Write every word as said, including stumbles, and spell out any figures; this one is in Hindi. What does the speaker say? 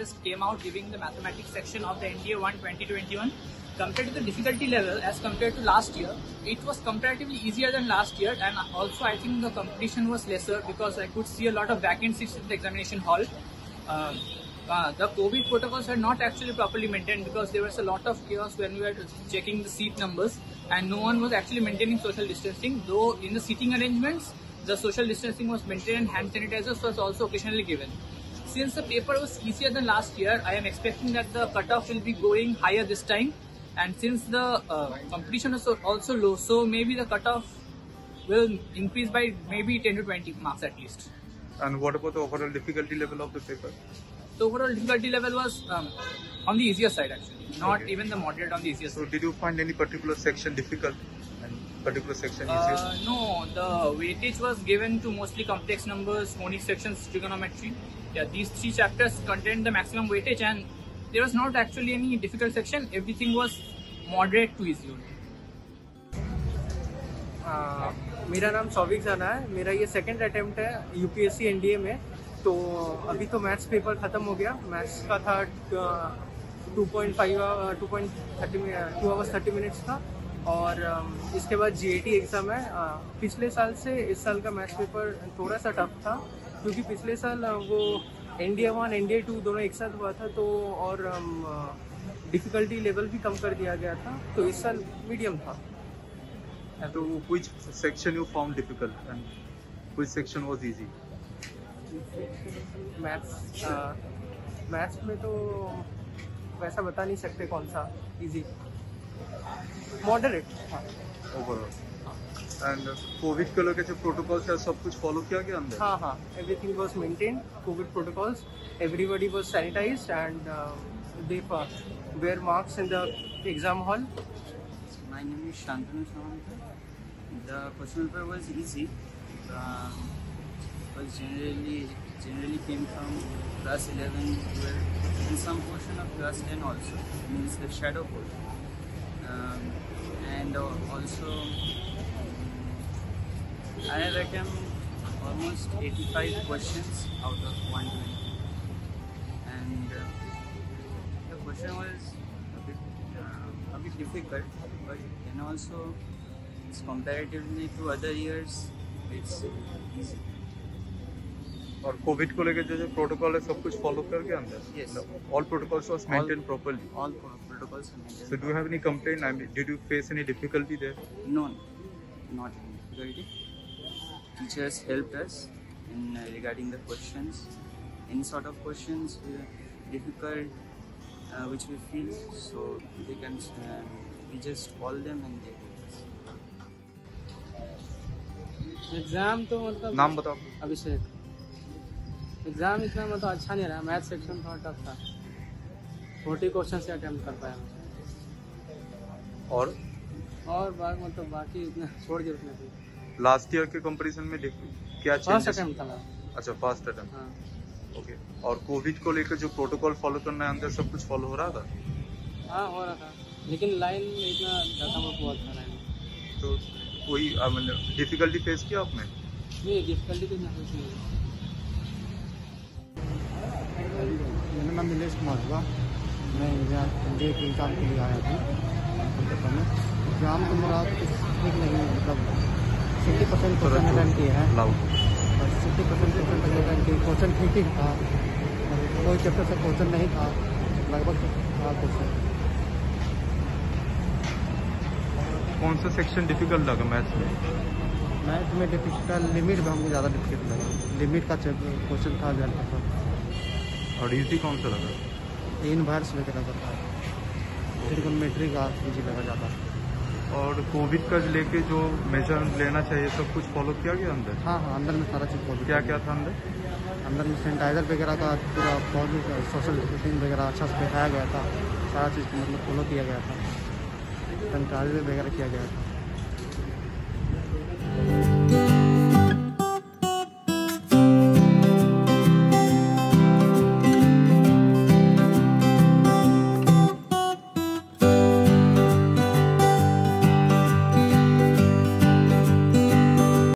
just came out giving the mathematics section of the N D A one twenty twenty-one. Compared to the difficulty level as compared to last year, it was comparatively easier than last year, and also I think the competition was lesser because I could see a lot of vacant seats in the examination hall. Uh, uh, the COVID protocols were not actually properly maintained because there was a lot of chaos when we were checking the seat numbers, and no one was actually maintaining social distancing, though in the seating arrangements, the social distancing was maintained and hand sanitizers was also occasionally given. Since the paper was easier than last year, I am expecting that the cutoff will be going higher this time. And since the uh, competition is also low, so maybe the cutoff will increase by maybe ten to twenty marks at least. And what about the overall difficulty level of the paper? The overall difficulty level was um, on the easier side actually, not okay. Even the moderate, on the easier so side. So did you find any particular section difficult and particular section easier? Uh, no, the weightage was given to mostly complex numbers, conic sections, trigonometry. Yeah, these three chapters contained the maximum weightage, and there was not actually any difficult section. Everything was moderate to easy. uh, मेरा नाम सौविक जाना है. मेरा ये सेकंड अटैम्प्ट है यूपीएससी एनडीए में. तो अभी तो मैथ्स पेपर ख़त्म हो गया. मैथ्स का था two point five two point thirty two hours thirty minutes का, और इसके बाद जीएटी एग्ज़ाम है. पिछले साल से इस साल का मैथ्स पेपर थोड़ा सा टफ था क्योंकि पिछले साल वो N D A one N D A two दोनों एक साथ हुआ था, तो और डिफ़िकल्टी लेवल भी कम कर दिया गया था, तो इस साल मीडियम था. तो which section you found difficult and which section was easy? Maths maths में तो वैसा बता नहीं सकते कौन सा easy, moderate overall. And Covid के लोग कैसे प्रोटोकॉल्स या सब कुछ फॉलो किया गया अंदर? हाँ हाँ, everything was maintain. Covid protocols, everybody was sanitised and they wear masks in the exam hall. My name is Shantanu Sharma. The question paper was easy, but generally generally came from class eleven twelve and some portion of class ten also, means the shadow portion. And also I have written almost eighty-five questions out of one twenty, and uh, the question was a bit, uh, a bit difficult, but then also it's comparatively to other years it's easy. और कोविड को लेकर जो प्रोटोकॉल है सब कुछ फॉलो करके अंदर all protocols was maintain properly. All protocols maintain. So do you have any complaint? I mean, did you face any difficulty there? No, not any difficulty. Teachers helped us in uh, regarding the questions. Any sort of questions uh, difficult uh, which we feel, so they can uh, we just call them and they help us. Exam तो मतलब नाम बताओ. अभिषेक. Exam इतना मतलब अच्छा नहीं रहा. Math section थोड़ा tough था. forty questions से attempt कर पाया. और और बाकी मतलब बाकी इतना छोड़ के उतना भी. लास्ट ईयर के कंपैरिजन में क्या चेंजेस? फर्स्ट अटेम्प्ट था. अच्छा, फर्स्ट अटेम्प्ट. हाँ. ओके. और कोविड को लेकर जो प्रोटोकॉल फॉलो करना है अंदर सब कुछ फॉलो हो रहा था? हाँ, हो रहा था, लेकिन लाइन इतना ज़्यादा मत बहुत था लाइन. तो कोई मतलब डिफिकल्टी फेस किया आपने? नहीं, डिफिकल्टी तो नहीं फेस की. मेरा नाम नीलेश कुमार हुआ. मैं इंडिया के एग्जाम के लिए आया था. एग्जाम तो मेरा ठीक नहीं, मतलब सिक्सटी परसेंट क्वेश्चन अटेंड किए हैं और सिक्सटी परसेंट क्वेश्चन अटेंड किए. क्वेश्चन ठीक ही था, कोई चैप्टर से क्वेश्चन नहीं था, लगभग था क्वेश्चन. कौन सा सेक्शन डिफिकल्ट लगा मैथ्स में? मैथ्स में डिफिकल्ट लिमिट में हमको ज़्यादा डिफिकल्ट लगा. लिमिट का क्वेश्चन था ज़्यादा. और इजी कौन सा लगा? इनवर्स में लगा था. ट्रिगोनोमेट्री का इजी लगा ज़्यादा. और कोविड का लेके जो मेजर लेना चाहिए सब कुछ फॉलो किया गया अंदर? हाँ हाँ, अंदर में सारा चीज़ फॉलो. क्या क्या था अंदर? अंदर में सैनिटाइजर वगैरह का पूरा फॉलो, सोशल डिस्टेंसिंग वगैरह अच्छा से बैठाया गया था. सारा चीज़ मतलब फॉलो किया गया था. सैनिटाइजर वगैरह किया गया था.